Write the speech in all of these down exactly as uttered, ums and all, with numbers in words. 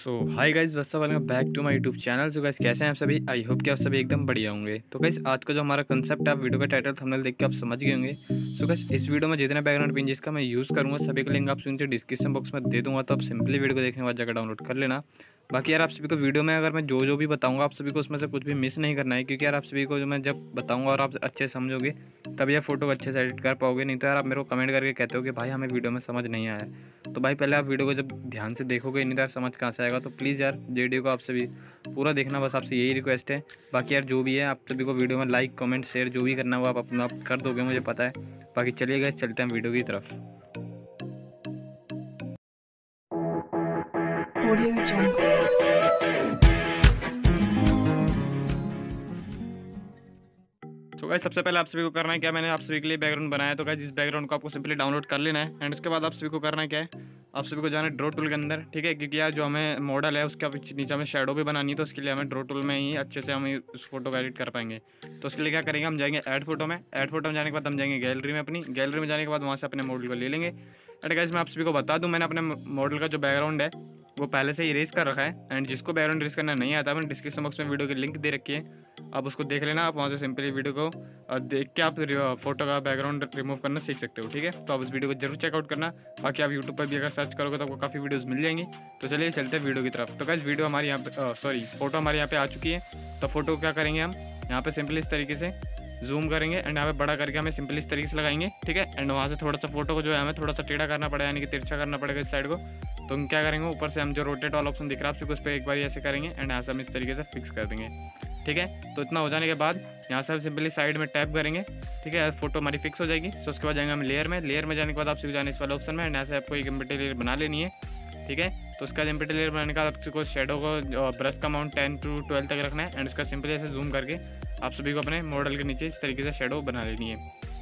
So hi guys, what's up, welcome back to my YouTube channel. So guys, कैसे हैं आप सभी? I hope कि आप सभी एकदम बढ़िया होंगे। तो गाइज, आज का जो हमारा कंसेप्ट है, आप वीडियो का टाइटल थंबनेल देख के आप समझ गए होंगे। सो गाइज, इस वीडियो में जितने बैकग्राउंड पेजेस का मैं यूज़ करूँगा, सभी का लिंक आप नीचे डिस्क्रिप्शन बॉक्स में दे दूँगा। तो आप सिंपली वीडियो को देखने के बाद जाकर डाउनलोड कर लेना। बाकी यार, आप सभी को वीडियो में अगर मैं जो जो भी बताऊँगा, आप सभी को उसमें से कुछ भी मिस नहीं करना है, क्योंकि यार आप सभी को जो मैं जब बताऊँगा और आप अच्छे समझोगे, तब यह फोटो अच्छे से एडिट कर पाओगे। नहीं तो यार आप मेरे को कमेंट करके कहते हो कि भाई हमें वीडियो में समझ नहीं आया। तो भाई पहले आप वीडियो को जब ध्यान से देखोगे, नहीं तो यार समझ कहाँ से आएगा। तो प्लीज़ यार वीडियो को आप सभी पूरा देखना, बस आपसे यही रिक्वेस्ट है। बाकी यार जो भी है, आप सभी को वीडियो में लाइक, कमेंट, शेयर जो भी करना हो आप अपना आप कर दोगे, मुझे पता है। बाकी चलिए गाइस, चलते हैं वीडियो की तरफ। तो गाइस, सबसे पहले आप सभी को करना है क्या, मैंने आप सभी के लिए बैकग्राउंड बनाया। तो गाइस, इस बैकग्राउंड को आपको सिंपली डाउनलोड कर लेना है। एंड उसके बाद आप सभी को करना है क्या है, आप सभी को जाना है ड्रॉ टूल के अंदर, ठीक है। क्योंकि यार जो हमें मॉडल है उसके नीचे हमें शेडो भी बनानी है, तो उसके लिए हमें ड्रॉ टूल में ही अच्छे से हम उस फोटो को एडिट कर पाएंगे। तो उसके लिए क्या करेंगे, हम जाएंगे ऐड फोटो में। ऐड फोटो में जाने के बाद हम जाएंगे गैलरी में। अपनी गैलरी में जाने के बाद वहाँ से अपने मॉडल को ले लेंगे। एंड गाइस, मैं आप सभी को बता दूँ, मैंने अपने मॉडल का जो बैकग्राउंड है वो पहले से ही इरेज कर रखा है। एंड जिसको बैकग्राउंड इरेज करना नहीं आता, मैंने डिस्क्रिप्शन बॉक्स में वीडियो की लिंक दे रखी है, आप उसको देख लेना। आप वहाँ से सिंपली वीडियो को देख के आप फोटो का बैकग्राउंड रिमूव करना सीख सकते हो, ठीक है। तो आप उस वीडियो को जरूर चेकआउट करना। बाकी आप यूट्यूब पर भी अगर सर्च करोगे तो आपको काफ़ी वीडियोस मिल जाएंगी। तो चलिए चलते हैं वीडियो की तरफ। तो गाइस, वीडियो हमारे यहाँ पे सॉरी फोटो हमारे यहाँ पे आ चुकी है। तो फोटो क्या करेंगे, हम यहाँ पर सिंपली इस तरीके से जूम करेंगे एंड यहाँ पे बड़ा करके हमें सिंपली इस तरीके से लगाएंगे, ठीक है। एंड वहाँ से थोड़ा सा फोटो को जो है हमें थोड़ा सा टेढ़ा करना पड़ेगा, यानी कि तिरछा करना पड़ेगा इस साइड को। तो हम क्या करेंगे, ऊपर से हम जो रोटेट वाला ऑप्शन दिख रहा है आपको, उस पर एक बार ऐसे करेंगे एंड यहाँ से हम इस तरीके से फिक्स कर देंगे, ठीक है। तो इतना हो जाने के बाद यहाँ से हम सिंपली साइड में टैप करेंगे, ठीक है, फोटो हमारी फिक्स हो जाएगी। तो उसके बाद जाएंगे हम लेयर में। लेयर में जाने के बाद आप सीधे जाने इस वाले ऑप्शन में, यहाँ से आपको एक एम्बेडेड लेयर बना लेनी है, ठीक है। तो उसका एम्बेडेड लेयर बनाने के बाद आपको शेडो को ब्रश का अमाउंट टेन टू ट्वेल्व तक रखना है। एंड उसका सिंपली ऐसे जूम करके आप सभी को अपने मॉडल के नीचे इस तरीके से शेडो बना लेनी है,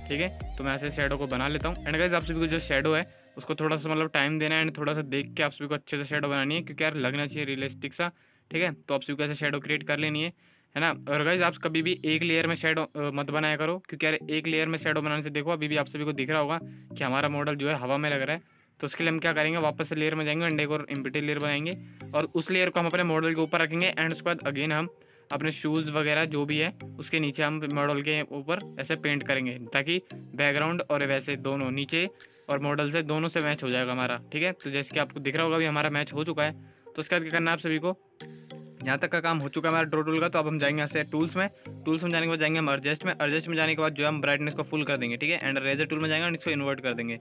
ठीक है। तो मैं ऐसे शेडो को बना लेता हूँ। एंड गाइस, आप सभी को जो शेडो है उसको थोड़ा सा मतलब टाइम देना है, एंड थोड़ा सा देख के आप सभी को अच्छे से शेडो बनानी है, क्योंकि यार लगना चाहिए रियलिस्टिक सा, ठीक है। तो आप सभी को ऐसे शेडो क्रिएट कर लेनी है, है ना। और गाइस, आप कभी भी एक लेयर में शेडो मत बनाया करो, क्योंकि यार एक लेयर में शेडो बनाने से देखो अभी भी आप सभी को दिख रहा होगा कि हमारा मॉडल जो है हवा में लग रहा है। तो उसके लिए हम क्या करेंगे, वापस से लेयर में जाएंगे, अंडे को एम्प्टी लेयर बनाएंगे और उस लेयर को हम अपने मॉडल के ऊपर रखेंगे। एंड उसके बाद अगेन हम अपने शूज़ वगैरह जो भी है उसके नीचे हम मॉडल के ऊपर ऐसे पेंट करेंगे, ताकि बैकग्राउंड और वैसे दोनों नीचे और मॉडल से दोनों से मैच हो जाएगा हमारा, ठीक है। तो जैसे कि आपको दिख रहा होगा अभी हमारा मैच हो चुका है। तो उसके बाद क्या करना है, आप सभी को यहाँ तक का काम हो चुका है हमारा ड्रॉ टूल का। तो अब हम जाएंगे यहाँ से टूल्स में। टूल्स में जाने के बाद जाएंगे हम एडजस्ट में। एडजस्ट में जाने के बाद जो हम ब्राइटनेस को फुल कर देंगे, ठीक है। एंड रेजर टूल में जाएंगे और इसको इन्वर्ट कर देंगे।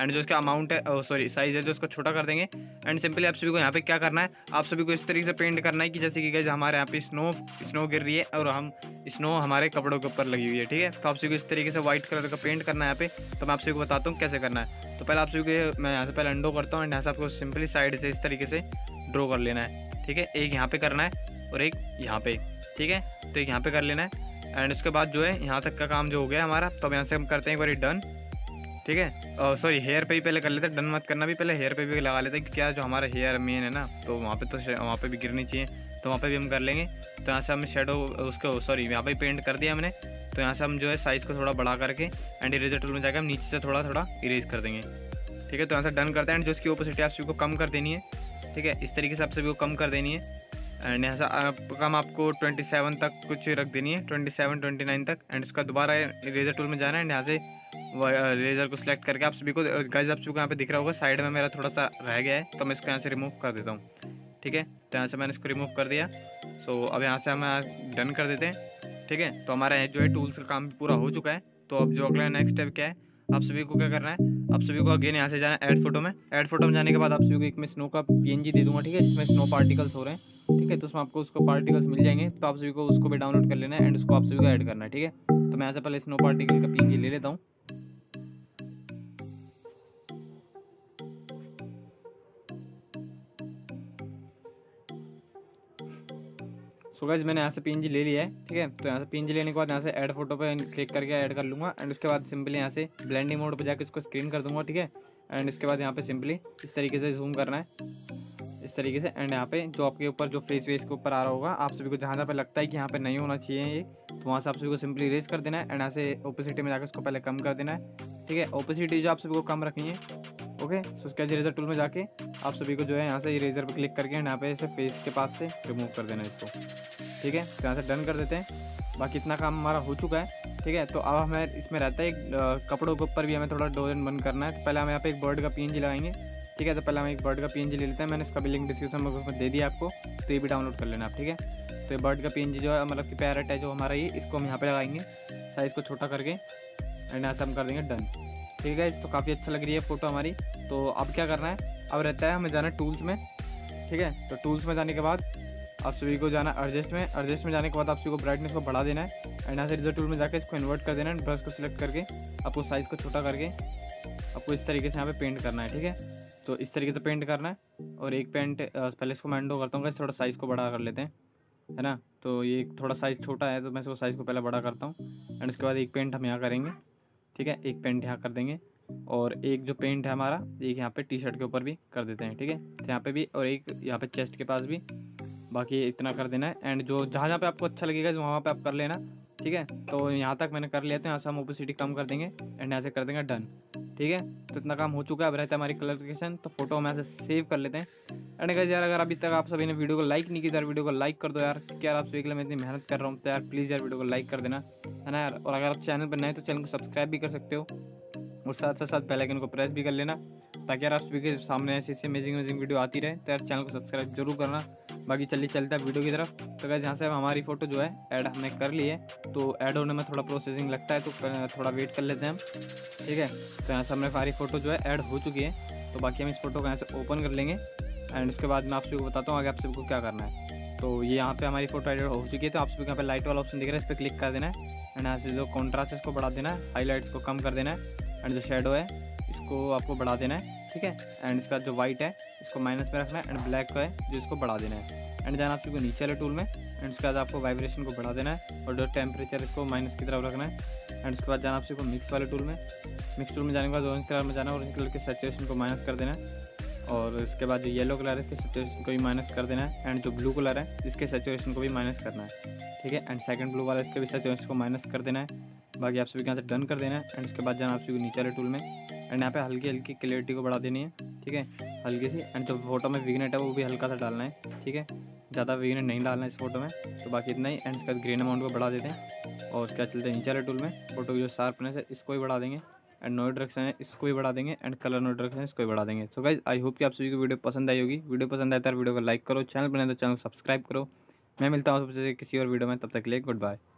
एंड जो इसका अमाउंट है, सॉरी साइज है, जो इसको छोटा कर देंगे। एंड सिंपली आप सभी को यहाँ पे क्या करना है, आप सभी को इस तरीके से पेंट करना है कि जैसे कि गाइस हमारे यहाँ पे स्नो स्नो गिर रही है और हम स्नो हमारे कपड़ों के ऊपर लगी हुई है, ठीक है। तो आप सभी को इस तरीके से व्हाइट कलर का पेंट करना है यहाँ पे। तो मैं आप सभी को बताता हूँ कैसे करना है। तो पहले आप सभी को मैं यहाँ से पहले अंडो करता हूँ एंड यहाँ से आपको सिंपली साइड से इस तरीके से ड्रॉ कर लेना है, ठीक है। एक यहाँ पे करना है और एक यहाँ पे, ठीक है। तो एक यहाँ पे कर लेना है। एंड उसके बाद जो है यहाँ तक का काम जो हो गया हमारा, तो अब यहाँ से हम करते हैं एक बार डन, ठीक है। सॉरी, हेयर पे ही पहले कर लेते हैं, डन मत करना भी, पहले हेयर पे भी लगा लेते हैं, क्योंकि यार जो हमारा हेयर मेन है ना, तो वहाँ पे तो वहाँ पे भी गिरनी चाहिए, तो वहाँ पे भी हम कर लेंगे। तो यहाँ से हम शेडो उसको सॉरी यहाँ पे पेंट कर दिया हमने। तो यहाँ से हम जो है साइज़ को थोड़ा बड़ा करके एंड इरेजर टूल में जाकर हम नीचे से थोड़ा थोड़ा इरेज कर देंगे, ठीक है। तो यहाँ से डन करते हैं। एंड जो उसकी ओपोसिटी आप सभी को कम कर देनी है, ठीक है, इस तरीके से आप सभी को कम कर देनी है। एंड यहाँ से आप कम आपको सत्ताईस तक कुछ रख देनी है, सत्ताईस, उनतीस तक। एंड उसका दोबारा रेजर टूल में जाना है एंड यहाँ से रेजर को सिलेक्ट करके आप सभी को गाइस आप सभी को यहाँ पे दिख रहा होगा साइड में मेरा थोड़ा सा रह गया है, तो मैं इसको यहाँ से रिमूव कर देता हूँ, ठीक है। तो यहाँ से मैंने इसको रिमूव कर दिया। सो अब यहाँ से हम डन कर देते हैं, ठीक है। तो हमारा जो है टूल्स का काम पूरा हो चुका है। तो अब जो अगला नेक्स्ट स्टेप क्या है, आप सभी को क्या करना है, आप सभी को अगेन यहाँ से जाना है ऐड फोटो में। ऐड फोटो में जाने के बाद आप सभी को एक मैं स्नो का पीएनजी दे दूँगा, ठीक है, जिसमें स्नो पार्टिकल्स हो रहे हैं, ठीक है। तो उसमें आपको उसको पार्टिकल्स मिल जाएंगे, तो आप सभी को उसको भी डाउनलोड कर लेना है एंड उसको आप सभी को ऐड करना है, ठीक है। तो मैं यहाँ से पहले स्नो पार्टिकल का पीएनजी ले लेता हूँ, तो गाइस मैंने यहाँ से पीएनजी ले लिया है, ठीक है। तो यहाँ से पीएनजी लेने के बाद यहाँ से ऐड फोटो पे क्लिक करके ऐड कर लूँगा। एंड उसके बाद सिंपली यहाँ से ब्लेंडिंग मोड पे जाकर इसको स्क्रीन कर दूँगा, ठीक है। एंड इसके बाद यहाँ पे सिंपली इस तरीके से जूम करना है, इस तरीके से। एंड यहाँ पे जो आपके ऊपर जो फेस वेस के ऊपर आ रहा होगा, आप सभी को जहाँ जहाँ पर लगता है कि यहाँ पर नहीं होना चाहिए ये, तो वहाँ से आप सभी को सिंपली इरेज कर देना है। एंड यहाँ से ओपेसिटी में जाकर उसको पहले कम कर देना है, ठीक है। ओपेसिटी जो आप सभी को कम रखनी है, ओके। सो उसके बाद इरेजर टूल में जाके आप सभी को जो है यहाँ से इरेजर पर क्लिक करके यहाँ पे इसे फेस के पास से रिमूव कर देना इसको, ठीक है। यहाँ से डन कर देते हैं, बाकी इतना काम हमारा हो चुका है, ठीक है। तो अब हमें इसमें रहता है एक कपड़ों के ऊपर भी हमें थोड़ा डोजन बंद करना है। तो पहले हम यहाँ पे एक बर्ड का पीएनजी लगाएंगे, ठीक है। तो पहले हम एक बर्ड का पीएनजी ले लेते हैं, मैंने इसका भी लिंक डिस्क्रिप्शन में उसमें दे दिया आपको, तो ये भी डाउनलोड कर लेना आप, ठीक है। तो ये बर्ड का पीएनजी जो है मतलब कि पैरेट है जो हमारा, ये इसको हम यहाँ पर लगाएंगे साइज़ को छोटा करके एंड ऐसा हम कर देंगे डन, ठीक है। तो काफ़ी अच्छा लग रही है फ़ोटो हमारी। तो अब क्या करना है, अब रहता है हमें जाना टूल्स में, ठीक है। तो टूल्स में जाने के बाद आप सभी को जाना एडजस्ट में, एडजस्ट में जाने के बाद आप सभी को ब्राइटनेस को बढ़ा देना है एंड यहाँ से रिजल्ट टूल में जाकर इसको इन्वर्ट कर देना है। ब्रश को सिलेक्ट करके आपको साइज़ को छोटा करके आपको इस तरीके से यहाँ पे पेंट करना है, ठीक है। तो इस तरीके से पेंट करना है और एक पेंट पहले इसको मैं एंडो करता हूँ, थोड़ा साइज़ को बड़ा कर लेते हैं, है ना। तो ये थोड़ा साइज़ छोटा है तो मैं इसको साइज़ को पहले बड़ा करता हूँ एंड उसके बाद एक पेंट हम यहाँ करेंगे, ठीक है। एक पेंट यहाँ कर देंगे और एक जो पेंट है हमारा एक यहाँ पे टी शर्ट के ऊपर भी कर देते हैं, ठीक है। तो यहाँ पे भी और एक यहाँ पे चेस्ट के पास भी, बाकी इतना कर देना है। एंड जो जहाँ जहाँ पे आपको अच्छा लगेगा वहाँ पे आप कर लेना, ठीक है। तो यहाँ तक मैंने कर लिया, तो यहाँ से हम ओपेसिटी कम कर देंगे एंड यहाँ से कर देंगे डन, ठीक है। तो इतना काम हो चुका है। अब रहता है हमारी कलर क्रिएशन, तो फोटो हम यहाँ से सेव कर लेते हैं। एंड गाइस यार, अगर अभी तक आप सभी ने वीडियो को लाइक नहीं किया यार, वीडियो को लाइक कर दो यार, कि यार आप सभी के लिए मैं इतनी मेहनत कर रहा हूँ, तो यार प्लीज़ यार वीडियो को लाइक कर देना, है ना यार। और अगर आप चैनल पर नए तो चैनल को सब्सक्राइब भी कर सकते हो और साथ साथ साथ बेल आइकन को प्रेस भी कर लेना, ताकि यार आप सभी के सामने ऐसी ऐसी अमेजिंग अमेजिंग वीडियो आती रहे। तो यार चैनल को सब्सक्राइब जरूर करना। बाकी चलिए चलता है वीडियो की तरफ। तो गाइस यहाँ से हमारी फ़ोटो जो है ऐड हमने कर ली है, तो ऐड होने में थोड़ा प्रोसेसिंग लगता है, तो थोड़ा वेट कर लेते हैं हम, ठीक है। तो यहाँ से हमने हमारी फ़ोटो जो है ऐड हो चुकी है। तो बाकी हम इस फोटो को यहाँ से ओपन कर लेंगे एंड उसके बाद मैं आप सभी को बताता हूँ आगे आप सभी को क्या करना है। तो ये यहाँ पे हमारी फोटो एडिट हो चुकी है, तो आप सभी को यहाँ पे लाइट वाला ऑप्शन दिख रहा है, इस पर क्लिक कर देना है एंड यहाँ से जो कॉन्ट्रास्ट है इसको बढ़ा देना है, हाईलाइट्स को कम कर देना है एंड जो शेडो है इसको आपको बढ़ा देना है, ठीक है। एंड इसका जो वाइट है इसको माइनस में रखना है एंड ब्लैक का है जो इसको बढ़ा देना है एंड जाना आप सभी को नीचे वाले टूल में एंड उसके बाद आपको वाइब्रेशन को बढ़ा देना है और जो टेम्परेचर इसको माइनस की तरफ रखना है एंड उसके बाद जाना आप सभी को मिक्स वाले टूल में। मिक्स टूल में जाने के बाद ऑरेंज कलर में जाना है, ऑरेंज कलर के सैचुरेशन को माइनस कर देना है और इसके बाद जो येलो कलर है इसके सैचुरेशन को भी माइनस कर देना है एंड जो ब्लू कलर है इसके सैचुरेशन को भी माइनस करना है, ठीक है। एंड सेकंड ब्लू वाला इसके भी सैचुरेशन को माइनस कर देना है। बाकी आप सभी यहाँ से डन कर देना है एंड उसके बाद जाना आप सभी को नीचे वाले टूल में एंड यहाँ पे हल्की हल्की क्लियरिटी को बढ़ा देनी है, ठीक है, हल्की सी। एंड जो फोटो में विग्नेट है वो भी हल्का सा डालना है, ठीक है, ज़्यादा विग्नेट नहीं डालना है इस फोटो में। तो बाकी इतना ही। एंड उसके बाद ग्रेन अमाउंट को बढ़ा देते हैं और उसके बाद चलते हैं नीचे वाले टूल में। फोटो की जो शार्पनेस है इसको भी बढ़ा देंगे एंड नो डायरेक्शन है इसको भी बढ़ा देंगे एंड कलर नो डायरेक्शन है इसको भी बढ़ा देंगे। सो गाइस, आई होप कि आप सभी को वीडियो पसंद आई होगी। वीडियो पसंद आए तो वीडियो को लाइक करो, चैनल पर नए तो चैनल को सब्सक्राइब करो। मैं मिलता हूँ सबसे किसी और वीडियो में, तब तक के लिए गुड बाय।